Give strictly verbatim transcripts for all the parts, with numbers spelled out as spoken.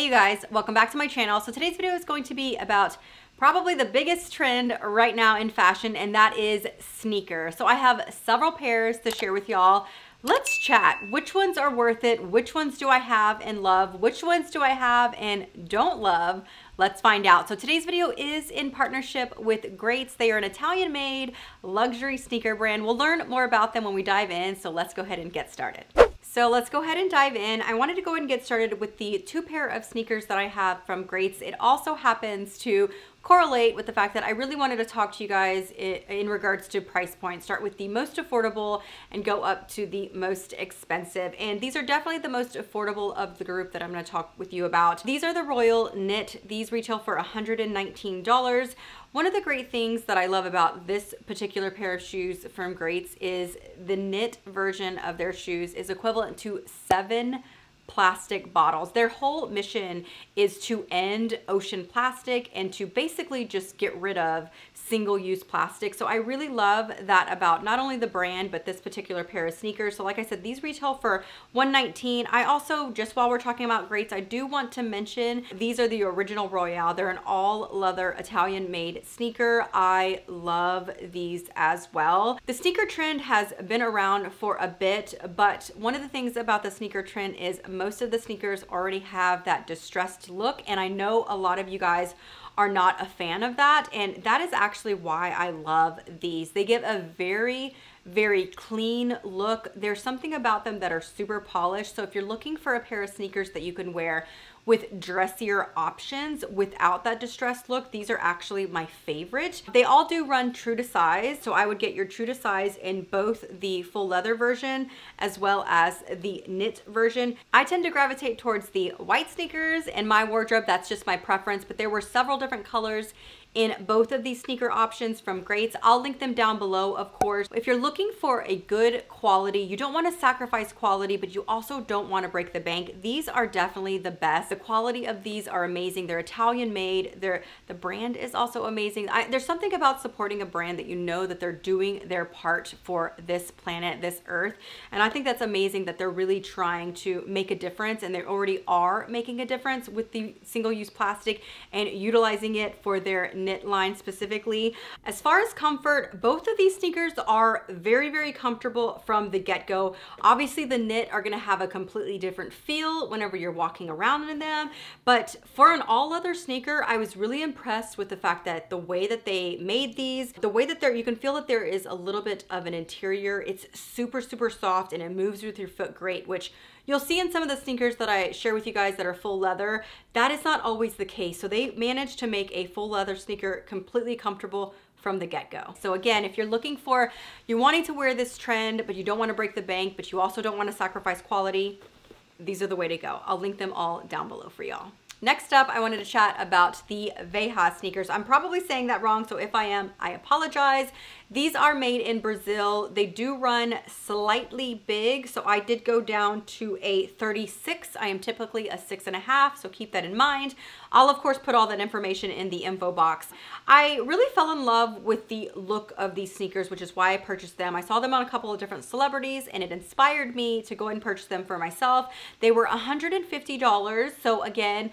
Hey you guys, welcome back to my channel. So today's video is going to be about probably the biggest trend right now in fashion, and that is sneakers. So I have several pairs to share with y'all. Let's chat. Which ones are worth it? Which ones do I have and love? Which ones do I have and don't love? Let's find out. So today's video is in partnership with Greats. They are an Italian-made luxury sneaker brand. We'll learn more about them when we dive in, so let's go ahead and get started. So let's go ahead and dive in. I wanted to go ahead and get started with the two pair of sneakers that I have from Greats. It also happens to correlate with the fact that I really wanted to talk to you guys in regards to price point. Start with the most affordable and go up to the most expensive. And these are definitely the most affordable of the group that I'm going to talk with you about. These are the Royal Knit. These retail for one hundred nineteen dollars. One of the great things that I love about this particular pair of shoes from Greats is the knit version of their shoes is equivalent to seven plastic bottles. Their whole mission is to end ocean plastic and to basically just get rid of single-use plastic. So I really love that about not only the brand, but this particular pair of sneakers. So like I said, these retail for one hundred nineteen dollars. I also, just while we're talking about Greats, I do want to mention these are the original Royale. They're an all-leather Italian-made sneaker. I love these as well. The sneaker trend has been around for a bit, but one of the things about the sneaker trend is most of the sneakers already have that distressed look, and I know a lot of you guys are not a fan of that, and that is actually why I love these. They give a very very clean look. There's something about them that are super polished. So if you're looking for a pair of sneakers that you can wear with dressier options without that distressed look, these are actually my favorite. They all do run true to size, so I would get your true to size in both the full leather version as well as the knit version. I tend to gravitate towards the white sneakers in my wardrobe. That's just my preference, but there were several different colors in both of these sneaker options from Greats. I'll link them down below, of course. If you're looking for a good quality, you don't want to sacrifice quality, but you also don't want to break the bank. These are definitely the best. The quality of these are amazing. They're Italian made. They're, the brand is also amazing. I, there's something about supporting a brand that you know that they're doing their part for this planet, this earth. And I think that's amazing that they're really trying to make a difference, and they already are making a difference with the single-use plastic and utilizing it for their knit line specifically. As far as comfort, both of these sneakers are very, very comfortable from the get-go. Obviously the knit are gonna have a completely different feel whenever you're walking around in them, but for an all-leather sneaker, I was really impressed with the fact that the way that they made these, the way that they're, you can feel that there is a little bit of an interior. It's super, super soft and it moves with your foot great, which you'll see in some of the sneakers that I share with you guys that are full leather. That is not always the case. So they managed to make a full leather sneaker completely comfortable from the get-go. So again, if you're looking for, you're wanting to wear this trend, but you don't want to break the bank, but you also don't want to sacrifice quality, these are the way to go. I'll link them all down below for y'all. Next up, I wanted to chat about the Veja sneakers. I'm probably saying that wrong, so if I am, I apologize. These are made in Brazil. They do run slightly big, so I did go down to a thirty-six. I am typically a six and a half, so keep that in mind. I'll of course put all that information in the info box. I really fell in love with the look of these sneakers, which is why I purchased them. I saw them on a couple of different celebrities, and it inspired me to go and purchase them for myself. They were one hundred fifty dollars, so again,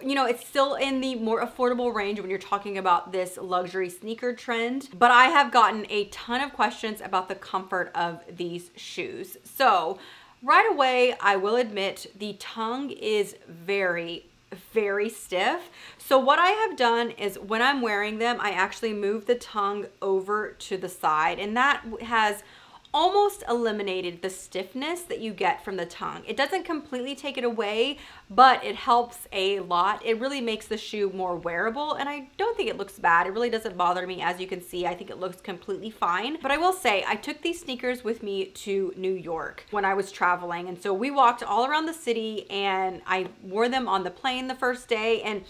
you know, it's still in the more affordable range when you're talking about this luxury sneaker trend, but I have gotten a ton of questions about the comfort of these shoes. So right away, I will admit the tongue is very, very stiff. So what I have done is when I'm wearing them, I actually move the tongue over to the side, and that has almost eliminated the stiffness that you get from the tongue. It doesn't completely take it away, but it helps a lot. It really makes the shoe more wearable, and I don't think it looks bad. It really doesn't bother me. As you can see, I think it looks completely fine. But I will say, I took these sneakers with me to New York when I was traveling, and so we walked all around the city, and I wore them on the plane the first day, and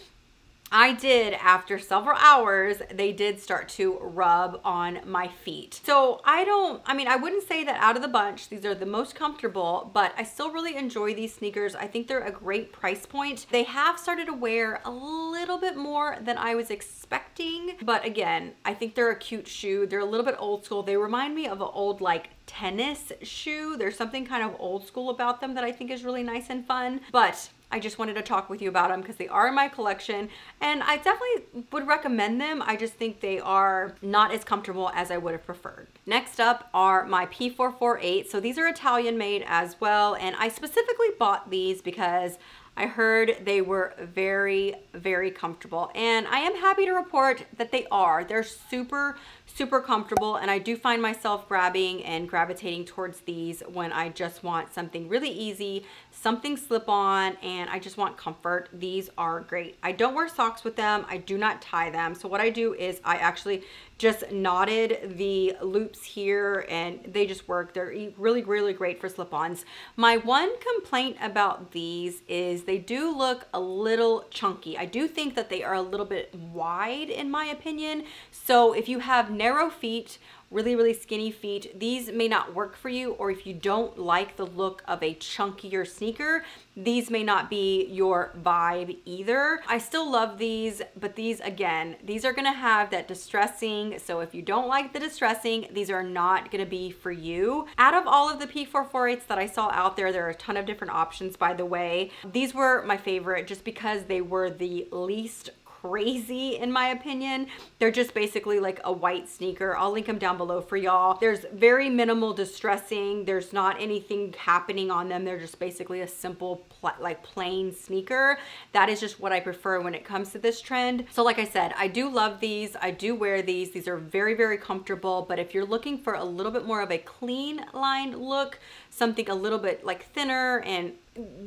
I did, after several hours, they did start to rub on my feet. So I don't, I mean, I wouldn't say that out of the bunch, these are the most comfortable, but I still really enjoy these sneakers. I think they're a great price point. They have started to wear a little bit more than I was expecting, but again, I think they're a cute shoe. They're a little bit old school. They remind me of an old, like, tennis shoe. There's something kind of old school about them that I think is really nice and fun, but I just wanted to talk with you about them because they are in my collection and I definitely would recommend them. I just think they are not as comfortable as I would have preferred. Next up are my P four forty-eight. So these are Italian made as well, and I specifically bought these because I heard they were very, very comfortable, and I am happy to report that they are. They're super, super comfortable, and I do find myself grabbing and gravitating towards these when I just want something really easy, something slip on, and I just want comfort. These are great. I don't wear socks with them. I do not tie them. So what I do is I actually just knotted the loops here and they just work. They're really, really great for slip-ons. My one complaint about these is they do look a little chunky. I do think that they are a little bit wide in my opinion. So if you have narrow feet, really, really skinny feet, these may not work for you, or if you don't like the look of a chunkier sneaker, these may not be your vibe either. I still love these, but these, again, these are gonna have that distressing, so if you don't like the distressing, these are not gonna be for you. Out of all of the P four forty-eights that I saw out there, there are a ton of different options, by the way. These were my favorite just because they were the least crazy in my opinion. They're just basically like a white sneaker. I'll link them down below for y'all. There's very minimal distressing. There's not anything happening on them. They're just basically a simple pl like plain sneaker. That is just what I prefer when it comes to this trend. So like I said, I do love these. I do wear these. These are very, very comfortable, but if you're looking for a little bit more of a clean lined look, something a little bit like thinner, and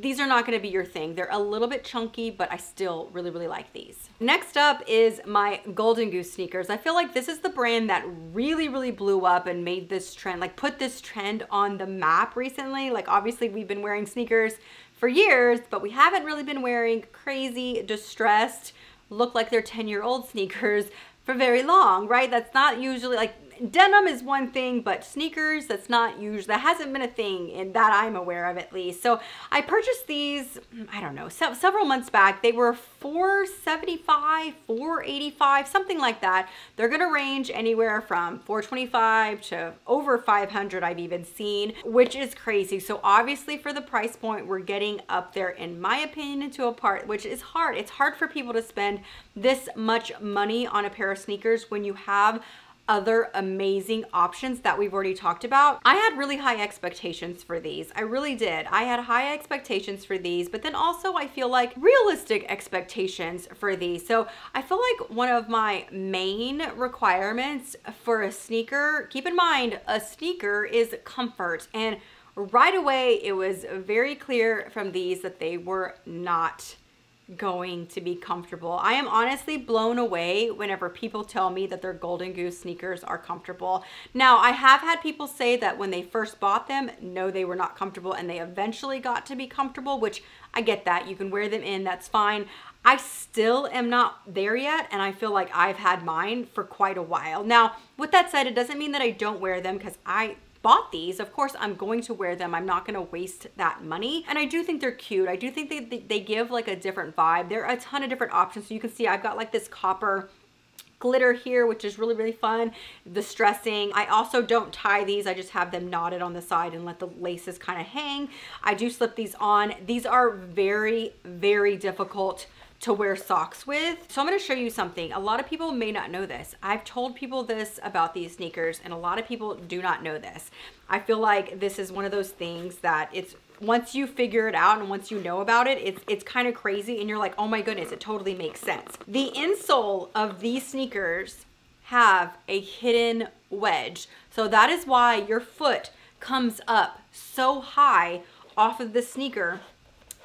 these are not going to be your thing. They're a little bit chunky, but I still really, really like these. Next up is my Golden Goose sneakers. I feel like this is the brand that really, really blew up and made this trend, like put this trend on the map recently. Like obviously we've been wearing sneakers for years, but we haven't really been wearing crazy, distressed, look like they're ten year old sneakers for very long, right? That's not usually like, denim is one thing, but sneakers, that's not usually, that hasn't been a thing in that I'm aware of at least. So I purchased these, I don't know, se several months back. They were four seventy-five, four eighty-five, something like that. They're gonna range anywhere from four twenty-five to over five hundred I've even seen, which is crazy. So obviously for the price point, we're getting up there in my opinion into a part, which is hard. It's hard for people to spend this much money on a pair of sneakers when you have other amazing options that we've already talked about. I had really high expectations for these. I really did. I had high expectations for these, but then also I feel like realistic expectations for these. So I feel like one of my main requirements for a sneaker, keep in mind, a sneaker is comfort. And right away, it was very clear from these that they were not going to be comfortable. I am honestly blown away whenever people tell me that their Golden Goose sneakers are comfortable. Now, I have had people say that when they first bought them, no, they were not comfortable, and they eventually got to be comfortable, which I get that. You can wear them in, that's fine. I still am not there yet, and I feel like I've had mine for quite a while. Now, with that said, it doesn't mean that I don't wear them, because I bought these. Of course, I'm going to wear them. I'm not going to waste that money. And I do think they're cute. I do think they, they give like a different vibe. There are a ton of different options. So you can see I've got like this copper glitter here, which is really, really fun. Distressing. I also don't tie these. I just have them knotted on the side and let the laces kind of hang. I do slip these on. These are very, very difficult to wear socks with. So I'm gonna show you something. A lot of people may not know this. I've told people this about these sneakers, and a lot of people do not know this. I feel like this is one of those things that it's, once you figure it out and once you know about it, it's, it's kind of crazy, and you're like, oh my goodness, it totally makes sense. The insole of these sneakers have a hidden wedge. So that is why your foot comes up so high off of the sneaker,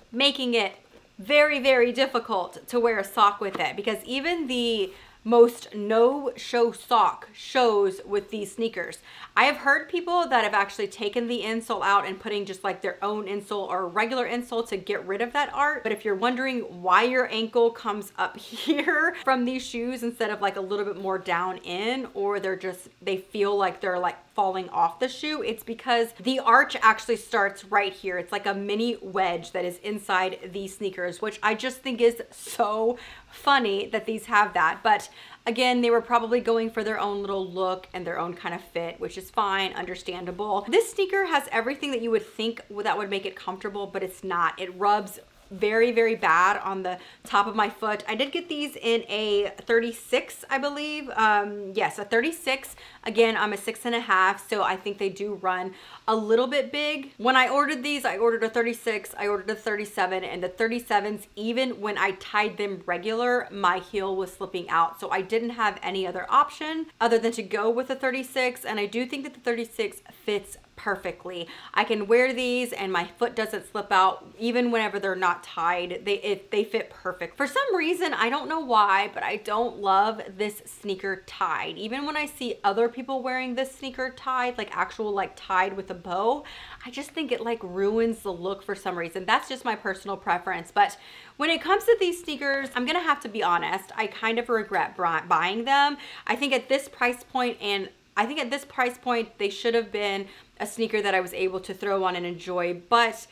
making it very, very difficult to wear a sock with it, because even the most no-show sock shows with these sneakers. I have heard people that have actually taken the insole out and putting just like their own insole or a regular insole to get rid of that art. But if you're wondering why your ankle comes up here from these shoes instead of like a little bit more down in, or they're just, they feel like they're like falling off the shoe, it's because the arch actually starts right here. It's like a mini wedge that is inside these sneakers, which I just think is so funny that these have that. But again, they were probably going for their own little look and their own kind of fit, which is fine, understandable. This sneaker has everything that you would think that would make it comfortable, but it's not. It rubs very, very bad on the top of my foot. I did get these in a thirty-six, I believe. Um, yes, a thirty-six. Again, I'm a six and a half, so I think they do run a little bit big. When I ordered these, I ordered a thirty-six, I ordered a thirty-seven, and the thirty-sevens, even when I tied them regular, my heel was slipping out. So I didn't have any other option other than to go with a thirty-six, and I do think that the thirty-six fits perfectly. I can wear these and my foot doesn't slip out even whenever they're not tied. They it, they fit perfect. For some reason, I don't know why, but I don't love this sneaker tied. Even when I see other people wearing this sneaker tied, like actual like tied with a bow, I just think it like ruins the look for some reason. That's just my personal preference. But when it comes to these sneakers, I'm gonna have to be honest, I kind of regret buying them. I think at this price point and I think at this price point, they should have been a sneaker that I was able to throw on and enjoy. But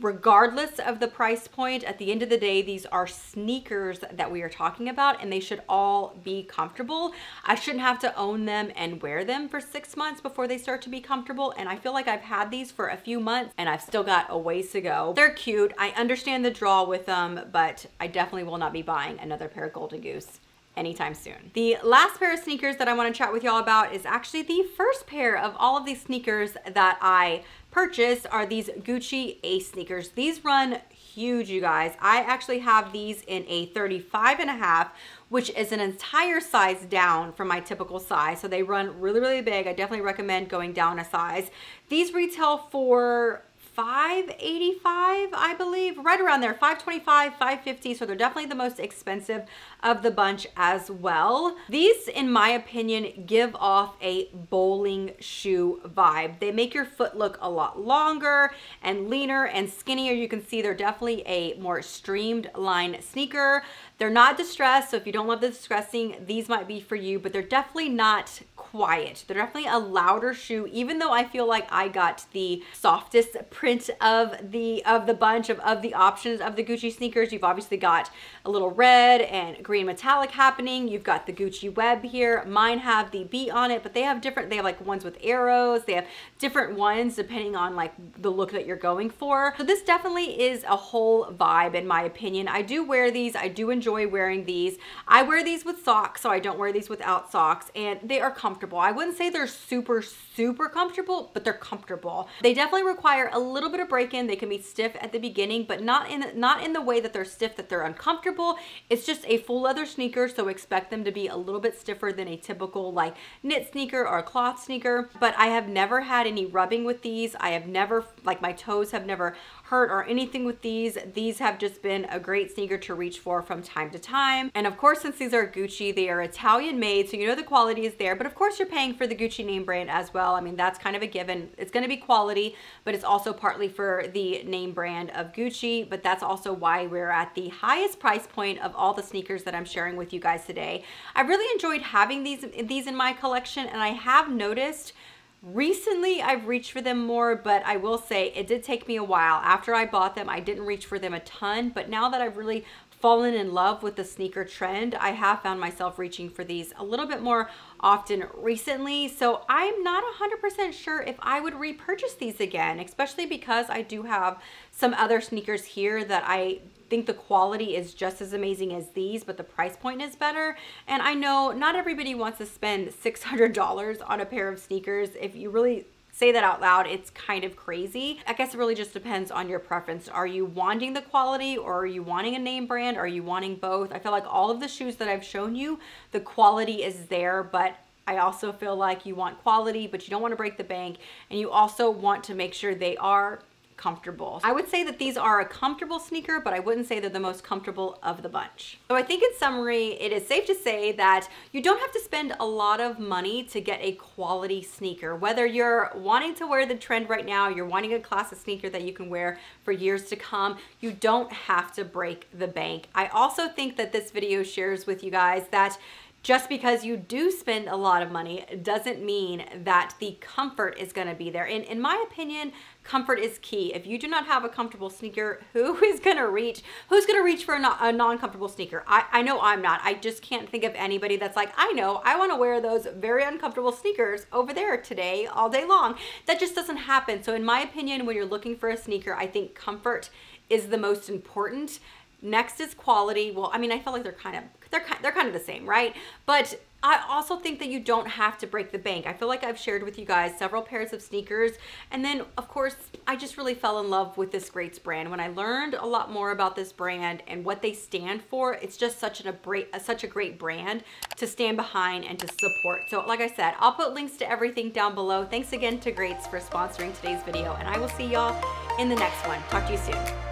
regardless of the price point, at the end of the day, these are sneakers that we are talking about and they should all be comfortable. I shouldn't have to own them and wear them for six months before they start to be comfortable. And I feel like I've had these for a few months and I've still got a ways to go. They're cute. I understand the draw with them, but I definitely will not be buying another pair of Golden Goose anytime soon. The last pair of sneakers that I want to chat with y'all about is actually the first pair of all of these sneakers that I purchased are these Gucci Ace sneakers. These run huge, you guys. I actually have these in a thirty-five and a half, which is an entire size down from my typical size. So they run really, really big. I definitely recommend going down a size. These retail for five eighty-five, I believe, right around there, five twenty-five, five fifty. So they're definitely the most expensive of the bunch as well. These, in my opinion, give off a bowling shoe vibe. They make your foot look a lot longer and leaner and skinnier. You can see they're definitely a more streamlined sneaker. They're not distressed, so if you don't love the distressing, these might be for you, but they're definitely not quiet. They're definitely a louder shoe, even though I feel like I got the softest print of the of the bunch of, of the options of the Gucci sneakers. You've obviously got a little red and green metallic happening. You've got the Gucci web here. Mine have the B on it, but they have different, they have like ones with arrows. They have different ones depending on like the look that you're going for. So this definitely is a whole vibe in my opinion. I do wear these. I do enjoy wearing these. I wear these with socks, so I don't wear these without socks, and they are comfortable. I wouldn't say they're super, super comfortable, but they're comfortable. They definitely require a little bit of break-in. They can be stiff at the beginning, but not in, not in the way that they're stiff, that they're uncomfortable. It's just a full leather sneaker, so expect them to be a little bit stiffer than a typical like knit sneaker or a cloth sneaker, but I have never had any rubbing with these. I have never, like my toes have never hurt or anything with these. These have just been a great sneaker to reach for from time to time. And of course, since these are Gucci, they are Italian made, so you know the quality is there, but of course you're paying for the Gucci name brand as well. I mean, that's kind of a given. It's gonna be quality, but it's also partly for the name brand of Gucci, but that's also why we're at the highest price point of all the sneakers that I'm sharing with you guys today. I really enjoyed having these, these in my collection, and I have noticed recently I've reached for them more, but I will say it did take me a while. After I bought them, I didn't reach for them a ton, but now that I've really fallen in love with the sneaker trend, I have found myself reaching for these a little bit more often recently. So I'm not one hundred percent sure if I would repurchase these again, especially because I do have some other sneakers here that I think the quality is just as amazing as these, but the price point is better. And I know not everybody wants to spend six hundred dollars on a pair of sneakers. If you really say that out loud, it's kind of crazy. I guess it really just depends on your preference. Are you wanting the quality, or are you wanting a name brand? Are you wanting both? I feel like all of the shoes that I've shown you, the quality is there, but I also feel like you want quality, but you don't want to break the bank, and you also want to make sure they are comfortable. I would say that these are a comfortable sneaker, but I wouldn't say they're the most comfortable of the bunch. So I think in summary, it is safe to say that you don't have to spend a lot of money to get a quality sneaker. Whether you're wanting to wear the trend right now, you're wanting a classic sneaker that you can wear for years to come, you don't have to break the bank. I also think that this video shares with you guys that just because you do spend a lot of money doesn't mean that the comfort is going to be there. And in my opinion, comfort is key. If you do not have a comfortable sneaker, who is going to reach, who's going to reach for a non-comfortable sneaker? I, I know I'm not. I just can't think of anybody that's like, I know I want to wear those very uncomfortable sneakers over there today all day long. That just doesn't happen. So in my opinion, when you're looking for a sneaker, I think comfort is the most important. Next is quality. Well, I mean, I feel like they're kind of, they're, they're kind of the same, right? But I also think that you don't have to break the bank. I feel like I've shared with you guys several pairs of sneakers. And then of course, I just really fell in love with this Greats brand. When I learned a lot more about this brand and what they stand for, it's just such, an, a, such a great brand to stand behind and to support. So like I said, I'll put links to everything down below. Thanks again to Greats for sponsoring today's video. And I will see y'all in the next one. Talk to you soon.